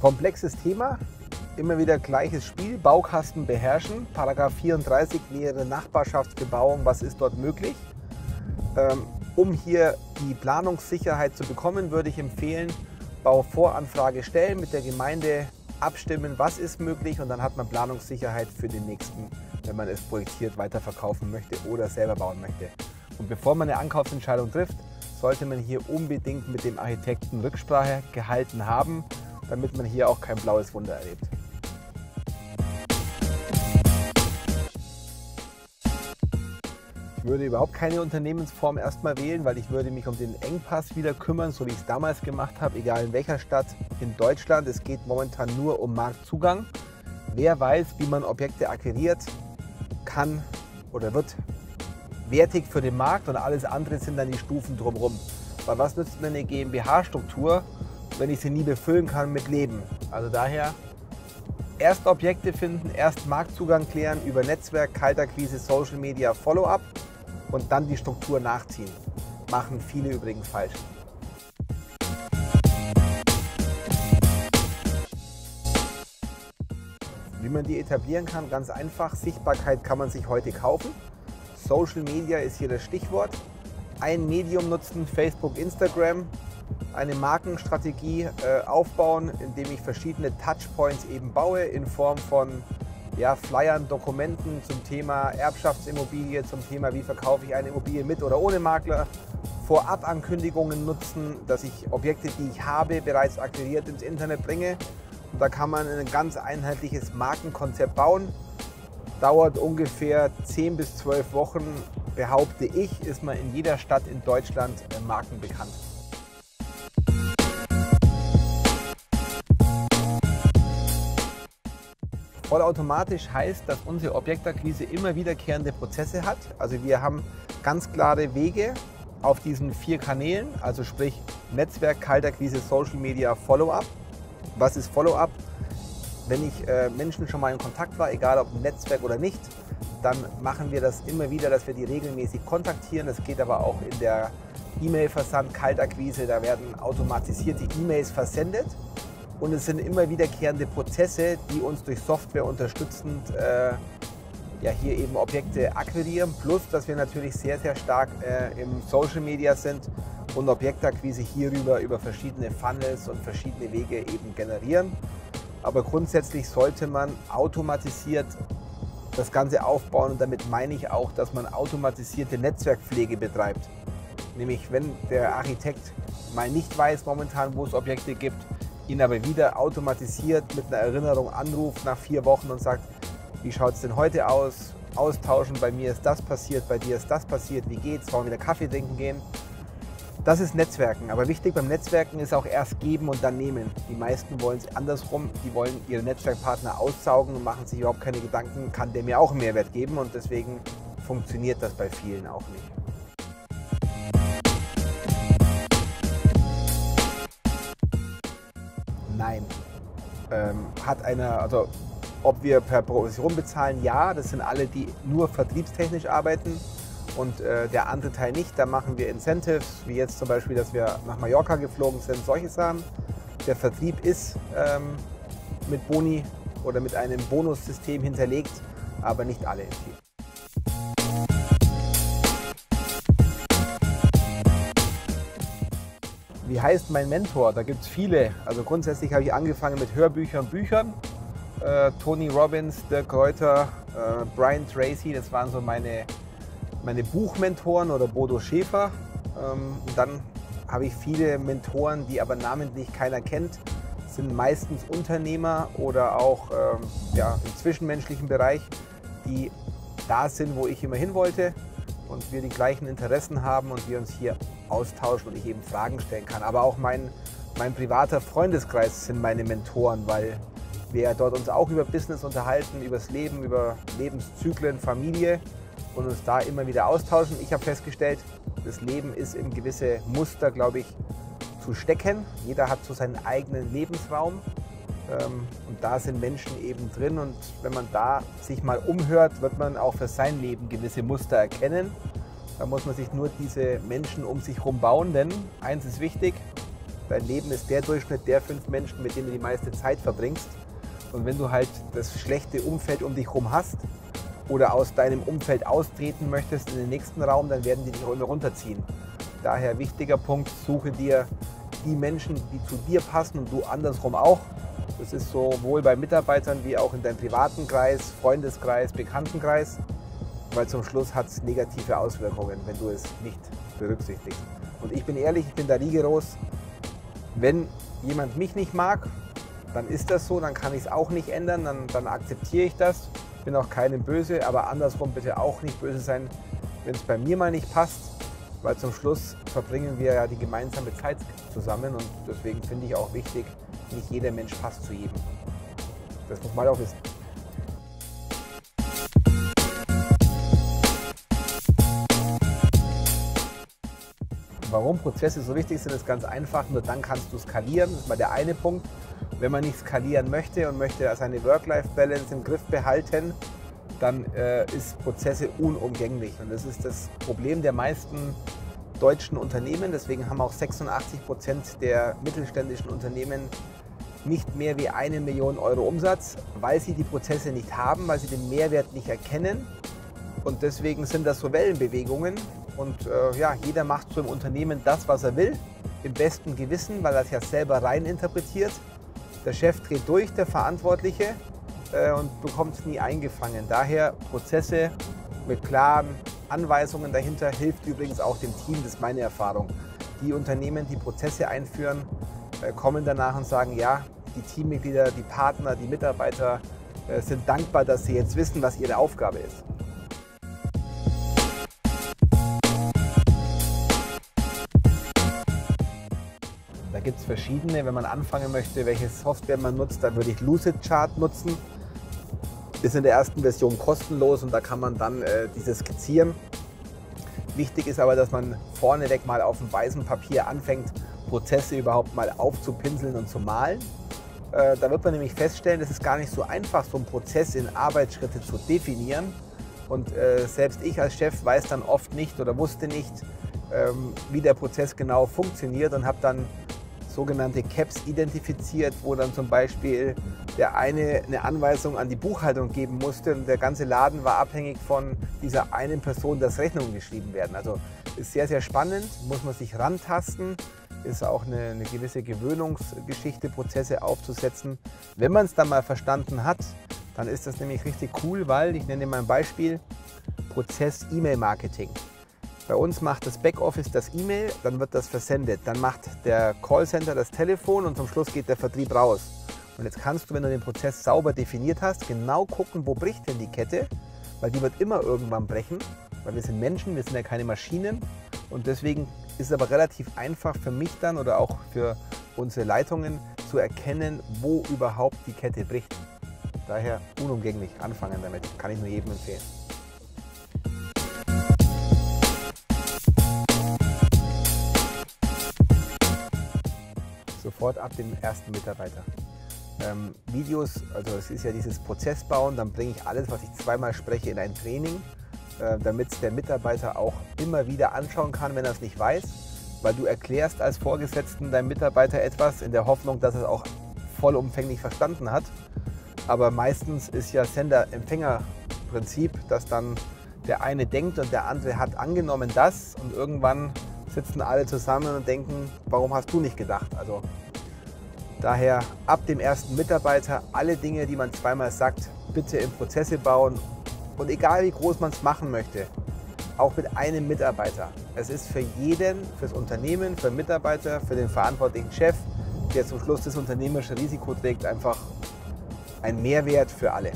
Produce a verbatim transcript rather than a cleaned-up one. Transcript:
Komplexes Thema, immer wieder gleiches Spiel, Baukasten beherrschen, Paragraph vierunddreißig, nähere Nachbarschaftsbebauung, was ist dort möglich? Ähm, um hier die Planungssicherheit zu bekommen, würde ich empfehlen, Bauvoranfrage stellen, mit der Gemeinde abstimmen, was ist möglich, und dann hat man Planungssicherheit für den nächsten, wenn man es projektiert, weiterverkaufen möchte oder selber bauen möchte. Und bevor man eine Ankaufsentscheidung trifft, sollte man hier unbedingt mit dem Architekten Rücksprache gehalten haben, damit man hier auch kein blaues Wunder erlebt. Ich würde überhaupt keine Unternehmensform erstmal wählen, weil ich würde mich um den Engpass wieder kümmern, so wie ich es damals gemacht habe, egal in welcher Stadt in Deutschland. Es geht momentan nur um Marktzugang. Wer weiß, wie man Objekte akquiriert, kann oder wird wertig für den Markt, und alles andere sind dann die Stufen drumherum. Weil was nützt mir eine GmbH-Struktur, wenn ich sie nie befüllen kann mit Leben? Also daher erst Objekte finden, erst Marktzugang klären über Netzwerk, Kaltakquise, Social Media, Follow-up. Und dann die Struktur nachziehen. Machen viele übrigens falsch. Wie man die etablieren kann, ganz einfach. Sichtbarkeit kann man sich heute kaufen. Social Media ist hier das Stichwort. Ein Medium nutzen, Facebook, Instagram. Eine Markenstrategie äh, aufbauen, indem ich verschiedene Touchpoints eben baue in Form von Ja, Flyern, Dokumenten zum Thema Erbschaftsimmobilie, zum Thema, wie verkaufe ich eine Immobilie mit oder ohne Makler, Vorabankündigungen nutzen, dass ich Objekte, die ich habe, bereits akquiriert ins Internet bringe. Und da kann man ein ganz einheitliches Markenkonzept bauen. Dauert ungefähr zehn bis zwölf Wochen, behaupte ich, ist man in jeder Stadt in Deutschland markenbekannt. Vollautomatisch heißt, dass unsere Objektakquise immer wiederkehrende Prozesse hat. Also wir haben ganz klare Wege auf diesen vier Kanälen, also sprich Netzwerk, Kaltakquise, Social Media, Follow-up. Was ist Follow-up? Wenn ich äh, Menschen schon mal in Kontakt war, egal ob im Netzwerk oder nicht, dann machen wir das immer wieder, dass wir die regelmäßig kontaktieren. Das geht aber auch in der E-Mail-Versand, Kaltakquise, da werden automatisierte E-Mails versendet. Und es sind immer wiederkehrende Prozesse, die uns durch Software unterstützend äh, ja, hier eben Objekte akquirieren. Plus, dass wir natürlich sehr, sehr stark äh, im Social Media sind und Objektakquise hierüber über verschiedene Funnels und verschiedene Wege eben generieren. Aber grundsätzlich sollte man automatisiert das Ganze aufbauen, und damit meine ich auch, dass man automatisierte Netzwerkpflege betreibt. Nämlich, wenn der Architekt mal nicht weiß momentan, wo es Objekte gibt, ihn aber wieder automatisiert mit einer Erinnerung anruft nach vier Wochen und sagt, wie schaut es denn heute aus, austauschen, bei mir ist das passiert, bei dir ist das passiert, wie geht's, wollen wir wieder Kaffee trinken gehen. Das ist Netzwerken, aber wichtig beim Netzwerken ist auch erst geben und dann nehmen. Die meisten wollen es andersrum, die wollen ihre Netzwerkpartner aussaugen und machen sich überhaupt keine Gedanken, kann der mir auch einen Mehrwert geben, und deswegen funktioniert das bei vielen auch nicht. Nein. Ähm, hat einer, also ob wir per Provision bezahlen, ja, das sind alle, die nur vertriebstechnisch arbeiten, und äh, der andere Teil nicht. Da machen wir Incentives, wie jetzt zum Beispiel, dass wir nach Mallorca geflogen sind, solche Sachen. Der Vertrieb ist ähm, mit Boni oder mit einem Bonussystem hinterlegt, aber nicht alle im Team. Wie heißt mein Mentor? Da gibt es viele. Also grundsätzlich habe ich angefangen mit Hörbüchern und Büchern. Äh, Tony Robbins, Dirk Kreuter, äh, Brian Tracy, das waren so meine, meine Buchmentoren, oder Bodo Schäfer. Ähm, und dann habe ich viele Mentoren, die aber namentlich keiner kennt. Das sind meistens Unternehmer oder auch ähm, ja, im zwischenmenschlichen Bereich, die da sind, wo ich immer hin wollte, und wir die gleichen Interessen haben und wir uns hier austauschen und ich eben Fragen stellen kann. Aber auch mein, mein privater Freundeskreis sind meine Mentoren, weil wir dort uns auch über Business unterhalten, über das Leben, über Lebenszyklen, Familie, und uns da immer wieder austauschen. Ich habe festgestellt, das Leben ist in gewisse Muster, glaube ich, zu stecken. Jeder hat so seinen eigenen Lebensraum, ähm, und da sind Menschen eben drin, und wenn man da sich mal umhört, wird man auch für sein Leben gewisse Muster erkennen. Da muss man sich nur diese Menschen um sich herum bauen, denn eins ist wichtig, dein Leben ist der Durchschnitt der fünf Menschen, mit denen du die meiste Zeit verbringst. Und wenn du halt das schlechte Umfeld um dich herum hast oder aus deinem Umfeld austreten möchtest in den nächsten Raum, dann werden die dich auch immer runterziehen. Daher wichtiger Punkt, suche dir die Menschen, die zu dir passen und du andersrum auch. Das ist sowohl bei Mitarbeitern wie auch in deinem privaten Kreis, Freundeskreis, Bekanntenkreis, weil zum Schluss hat es negative Auswirkungen, wenn du es nicht berücksichtigst. Und ich bin ehrlich, ich bin da rigoros. Wenn jemand mich nicht mag, dann ist das so, dann kann ich es auch nicht ändern, dann, dann akzeptiere ich das. Ich bin auch keinem böse, aber andersrum bitte auch nicht böse sein, wenn es bei mir mal nicht passt, weil zum Schluss verbringen wir ja die gemeinsame Zeit zusammen und deswegen finde ich auch wichtig, nicht jeder Mensch passt zu jedem. Das muss man auch wissen. Warum Prozesse so wichtig sind, ist ganz einfach. Nur dann kannst du skalieren. Das ist mal der eine Punkt. Wenn man nicht skalieren möchte und möchte seine Work-Life-Balance im Griff behalten, dann äh, ist Prozesse unumgänglich. Und das ist das Problem der meisten deutschen Unternehmen. Deswegen haben auch sechsundachtzig Prozent der mittelständischen Unternehmen nicht mehr wie eine Million Euro Umsatz, weil sie die Prozesse nicht haben, weil sie den Mehrwert nicht erkennen. Und deswegen sind das so Wellenbewegungen. Und äh, ja, jeder macht so im Unternehmen das, was er will, im besten Gewissen, weil er es ja selber rein interpretiert. Der Chef dreht durch, der Verantwortliche, äh, und bekommt es nie eingefangen. Daher Prozesse mit klaren Anweisungen dahinter hilft übrigens auch dem Team, das ist meine Erfahrung. Die Unternehmen, die Prozesse einführen, äh, kommen danach und sagen, ja, die Teammitglieder, die Partner, die Mitarbeiter äh, sind dankbar, dass sie jetzt wissen, was ihre Aufgabe ist. Da gibt es verschiedene, wenn man anfangen möchte, welche Software man nutzt, dann würde ich Lucidchart nutzen. Ist in der ersten Version kostenlos und da kann man dann äh, dieses skizzieren. Wichtig ist aber, dass man vorneweg mal auf dem weißen Papier anfängt, Prozesse überhaupt mal aufzupinseln und zu malen. Äh, da wird man nämlich feststellen, es ist gar nicht so einfach, so einen Prozess in Arbeitsschritte zu definieren. Und äh, selbst ich als Chef weiß dann oft nicht oder wusste nicht, ähm, wie der Prozess genau funktioniert und habe dann sogenannte Caps identifiziert, wo dann zum Beispiel der eine eine Anweisung an die Buchhaltung geben musste und der ganze Laden war abhängig von dieser einen Person, dass Rechnungen geschrieben werden. Also ist sehr, sehr spannend, muss man sich rantasten, ist auch eine, eine gewisse Gewöhnungsgeschichte, Prozesse aufzusetzen. Wenn man es dann mal verstanden hat, dann ist das nämlich richtig cool, weil, ich nenne mal ein Beispiel, Prozess E-Mail-Marketing. Bei uns macht das Backoffice das E-Mail, dann wird das versendet. Dann macht der Callcenter das Telefon und zum Schluss geht der Vertrieb raus. Und jetzt kannst du, wenn du den Prozess sauber definiert hast, genau gucken, wo bricht denn die Kette, weil die wird immer irgendwann brechen, weil wir sind Menschen, wir sind ja keine Maschinen. Und deswegen ist es aber relativ einfach für mich dann oder auch für unsere Leitungen zu erkennen, wo überhaupt die Kette bricht. Daher unumgänglich anfangen damit, kann ich nur jedem empfehlen. Sofort ab dem ersten Mitarbeiter. Ähm, Videos, also es ist ja dieses Prozessbauen, dann bringe ich alles, was ich zweimal spreche, in ein Training, äh, damit es der Mitarbeiter auch immer wieder anschauen kann, wenn er es nicht weiß, weil du erklärst als Vorgesetzten deinem Mitarbeiter etwas in der Hoffnung, dass er es auch vollumfänglich verstanden hat. Aber meistens ist ja Sender-Empfänger-Prinzip, dass dann der eine denkt und der andere hat angenommen das und irgendwann sitzen alle zusammen und denken, warum hast du nicht gedacht? Also daher ab dem ersten Mitarbeiter alle Dinge, die man zweimal sagt, bitte in Prozesse bauen und egal wie groß man es machen möchte, auch mit einem Mitarbeiter. Es ist für jeden, fürs Unternehmen, für den Mitarbeiter, für den verantwortlichen Chef, der zum Schluss das unternehmerische Risiko trägt, einfach ein Mehrwert für alle.